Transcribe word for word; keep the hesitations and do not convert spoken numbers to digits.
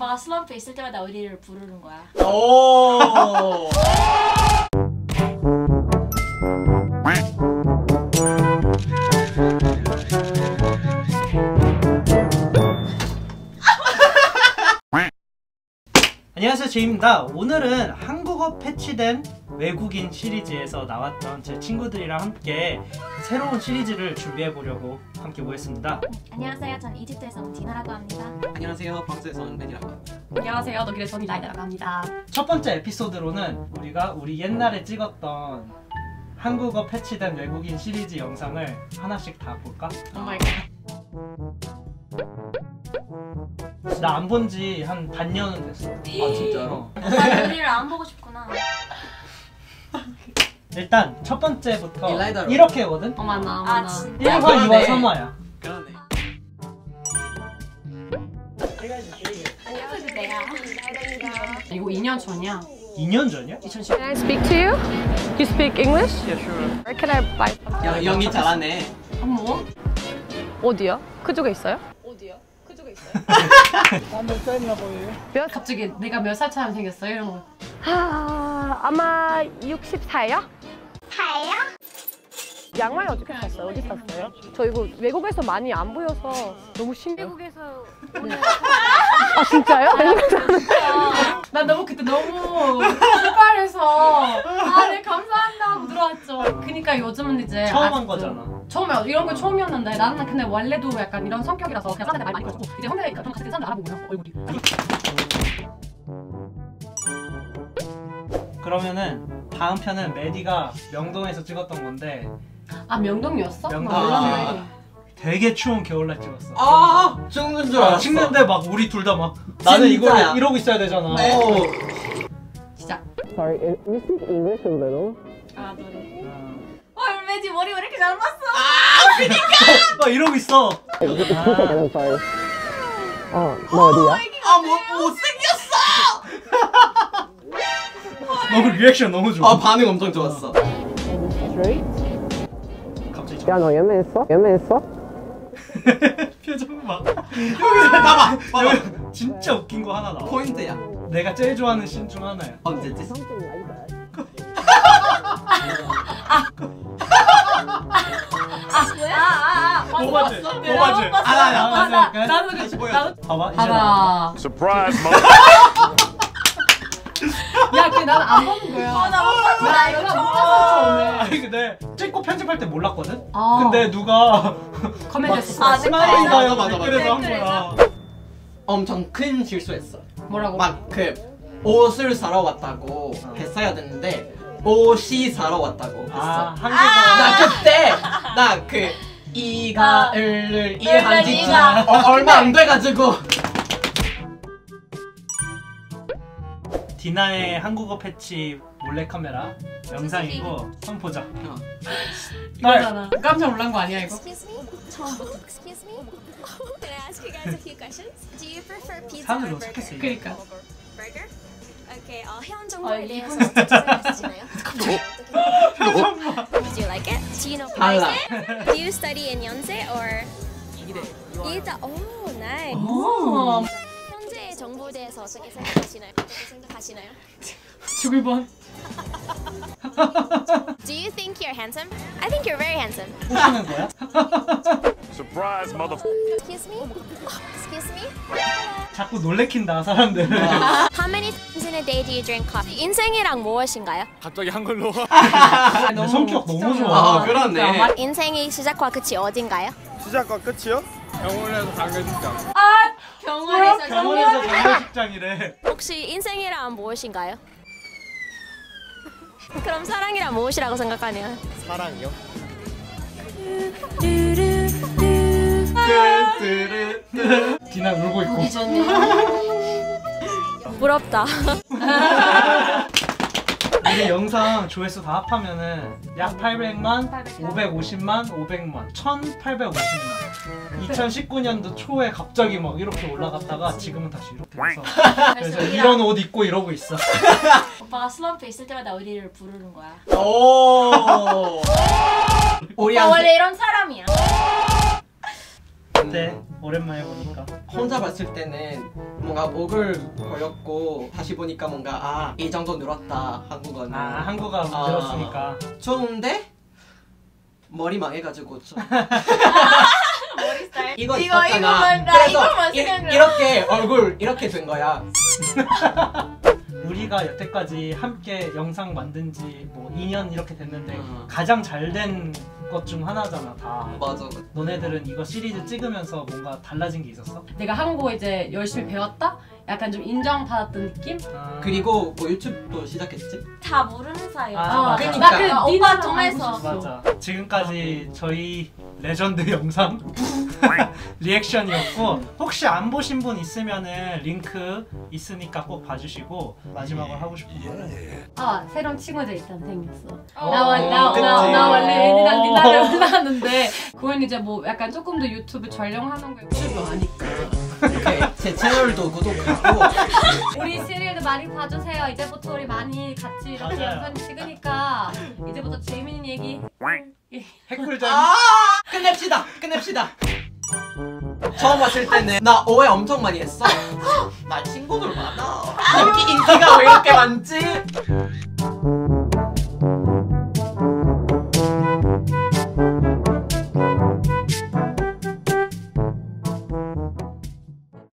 오빠가 슬럼프에 있을 때마다 우리를 부르는 거야. 오. 안녕하세요, 제이입니다. 오늘은 한국어 패치된 외국인 시리즈에서 나왔던 제 친구들이랑 함께 새로운 시리즈를 준비해보려고 함께 모였습니다. 안녕하세요, 전 이집트에서 온 디나라고 합니다. 안녕하세요, 프랑스에서 온 렌이라고 합니다. 안녕하세요, 독일에서 온 라이라고 합니다. 첫 번째 에피소드로는 우리가 우리 옛날에 찍었던 한국어 패치된 외국인 시리즈 영상을 하나씩 다 볼까? 나 안 본 지 한 반년은 됐어. 아 진짜로? 나 우리를 안 보고 싶구나. 일단 첫 번째부터 이렇게 거든? 어머나 어머나. 아, 일화, 이화, 삼화야. 그러네. 안녕하세요. 내가 이거 이 년 전이야. 이 년 전이야? 이천십 년. Can I speak to you? You speak English? Yeah, sure. Where can I buy? 야, 영이 잘하네. 어머. 어디야? 그쪽에 있어요? 어디야? 그쪽에 있어요? 남들 떠있나 보여요? 몇? 갑자기 내가 몇 살처럼 생겼어? 이런 거. 하... 아마 육십사요? 사요? 양말 어떻게 샀어요? 어디 샀어요? 저 이거 외국에서 많이 안 보여서 너무 신기해요. 외국에서... 아 진짜요? 난 너무 그때 너무 출발해서 아 네 감사합니다 하고 들어왔죠. 그니까 요즘은 이제 처음 한 거잖아. 처음에 이런 거 처음이었는데 나는 근데 원래도 약간 이런 성격이라서 그냥 사람들 많이 걸었고 이제 혼자 좀 같이 사람들 알아보고 그냥 얼굴이. 그러면은 다음 편은 메디가 명동에서 찍었던 건데. 아 명동이었어? 명동. 아, 아, 되게 추운 겨울날 찍었어. 아 찍는 줄 알았어. 찍는데 막 우리 둘 다 막 나는 이걸 이러고 있어야 되잖아. 네. 시작. Sorry, we speak English a little. 아 노래. 헐 메디 머리 왜 이렇게 잘랐어? 아 그니까! 막 이러고 있어. 아 머리야? 아 못생겼어! 너 그 리액션 너무 좋아. 아 반응 엄청 좋았어. 갑자기 야 너 연애했어? 연애했어? 표정 봐. 여기서 봐봐 봐봐. 진짜 웃긴 거 하나 나와. 포인트야. 내가 제일 좋아하는 씬 중 하나야. 언제지? 뭐봤지? 뭐봤지? 아, 나, 나, 나도 그렇지. 봐봐, 이제 나와. Surprise, mom. 야, 근데 나는 안 보는 거야. 아, 나 못 봤어. 나 이거 처음 봤어. 아니, 근데 찍고 편집할 때 몰랐거든? 근데 누가 커멘트했어. 스마일인가요? 맞아, 맞아. 댓글에서 한 거야. 엄청 큰 실수했어. 뭐라고? 막 그 옷을 사러 왔다고 했어야 됐는데 옷이 사러 왔다고 했어. 나 그때 나 그 이 가을을 일 한 지 얼마 안 돼가지고 디나의 한국어 패치 몰래카메라 영상이고 선포자. 이거잖아. 깜짝 놀란 거 아니야 이거? Excuse me? 처음부터 Excuse me? Can I ask you guys a few questions? Do you prefer pizza or burger? 그러니까. Burger? Okay, 어 회원 정보에 대해서 추천해주시나요? Did you like it? Do you know Python? Do you study in 연세 or? 이다. 오, 나이. 현재 정보에 대해서 어떻게 생각하시나요? 어떻게 생각하시나요? 죽을 뻔. Do you think you're handsome? I think you're very handsome. 웃는 거야? Surprise, mother. Excuse me? Excuse me? 자꾸 놀래킨다 사람들. How many times in a day do you drink coffee? 인생이랑 무엇인가요? 갑자기 한글로. 내 성격 너무 좋아. 아, 그러네. 인생의 시작과 끝이 어딘가요? 시작과 끝이요? 병원에서 장례식장. 아, 병원에서 병원에서 장례식장이래. 혹시 인생이란 무엇인가요? 그럼 사랑이란 무엇이라고 생각하냐? 사랑이요? 디나 울고 있고. 부럽다. 이게 영상 조회수 다 합하면은 약 팔백만, 오백오십만, 오백만, 천팔백오십만. 이천십구 년도 초에 갑자기 막 이렇게 올라갔다가 지금은 다시 이렇게 해서 그래서 이런 옷 입고 이러고 있어. 오빠가 슬럼프에 있을 때마다 우리를 부르는 거야. 오. 오빠 원래 이런 사람이야. 어때? 오랜만에 보니까 혼자 봤을 때는 뭔가 목을 걸렸고 다시 보니까 뭔가 아, 이 정도 늘었다 한국어는. 아, 한국어 아, 늘었으니까 좋은데? 머리 망해가지고 좀 머리 스타일? 이거 이거 이거만 나 이거만 생각나. 이렇게 얼굴 이렇게 된 거야. 우리가 여태까지 함께 영상 만든 지 뭐 이 년 이렇게 됐는데 음. 가장 잘 된 것 중 하나잖아 다. 맞아. 너네들은 이거 시리즈 찍으면서 뭔가 달라진 게 있었어? 내가 한국어 이제 열심히 배웠다? 약간 좀 인정받았던 느낌? 아. 그리고 뭐 유튜브도 시작했지? 다 모르는 사이야. 아, 아, 그러니까. 나 그 니나 통해서. 맞아. 지금까지 아, 저희 레전드 영상 리액션이었고 혹시 안 보신 분 있으면은 링크 있으니까 꼭 봐주시고 마지막으로 하고 싶은 거는 아 새로운 친구들 일단 생겼어. 나 원래 애니랑 디나를 만났는데 그건 이제 뭐 약간 조금 더 유튜브 전용하는 거 유튜브 아니까 이렇게 제 채널도 구독하고 우리 시리얼도 많이 봐주세요. 이제부터 우리 많이 같이 이렇게 영상 찍으니까 이제부터 재밌는 얘기 해꿀잼 아 끝냅시다 끝냅시다. 처음 왔을 때는 나 오해 엄청 많이 했어. 나 친구들 많아. 여기 인기가 왜 이렇게 많지?